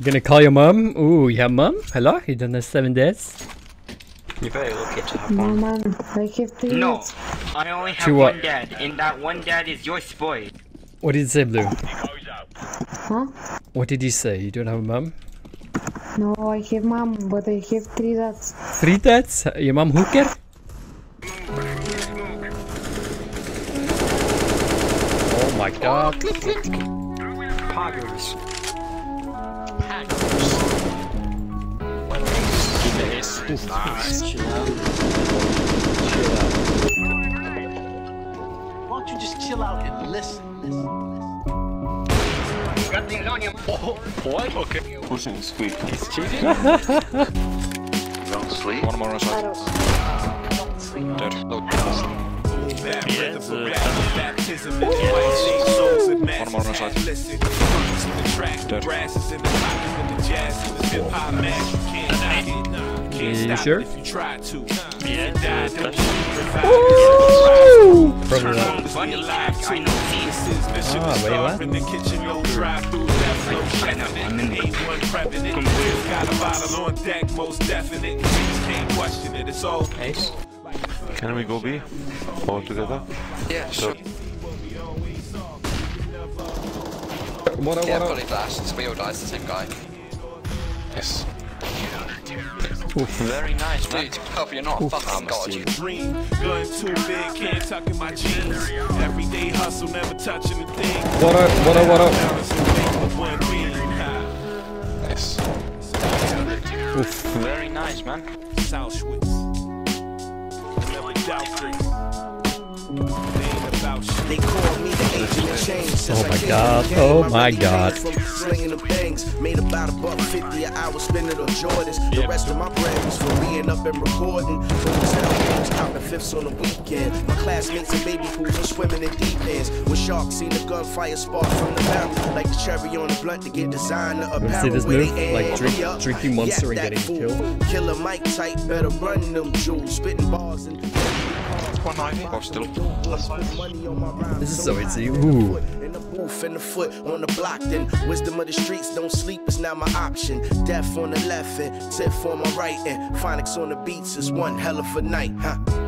You gonna call your mom? Ooh, yeah, mom? Hello? You don't have 7 days? You're very lucky to have one. No, mom, I give these. No, I only have one dad, and that one dad is your spoil. What did you say, Blue? Huh? What did you say? You don't have a mom? No, I have mom, but I have 3 dads. 3 dads? Your mom hooker? Oh my god. Poggers. Why don't you just chill out and listen. You got things on your what? Okay. Pushing squeak. He's cheating. Don't sleep. One more shot. Don't sleep. One more shot. You sure? Ooh! Probably not. Ah, wait, what? Ace? Can we go B? All together? Yeah, sure. Yeah, fully flashed. We all die, it's the same guy. Yes. Oof. Very nice, dude. Hope you're not a fucking god. Dream, gun too big, can't tuck in my jeans. Everyday hustle, never touching a thing. What up, what up, what up? Nice. Oof. Very nice, man. Southwest. Never doubted. They call me the agent of change. Oh my god, oh my god. Made about $1.50 an hour spending on Jordans. The rest of my bread was for being up and recording. Counting fifths on the weekend. My classmates in baby pools and swimming in deep ends. With sharks, seen the gunfire spark from the barrel. Like the cherry on the blunt to get designer apparel. See this move? Like drinking monster and getting killed. Killer Mike type, better run them jewels. Spitting bars and still. This is so easy. Ooh. In the booth and the foot on the block, then wisdom of the streets don't sleep is now my option. Death on the left and tip on my right and phonics on the beats is one hell of a night, huh?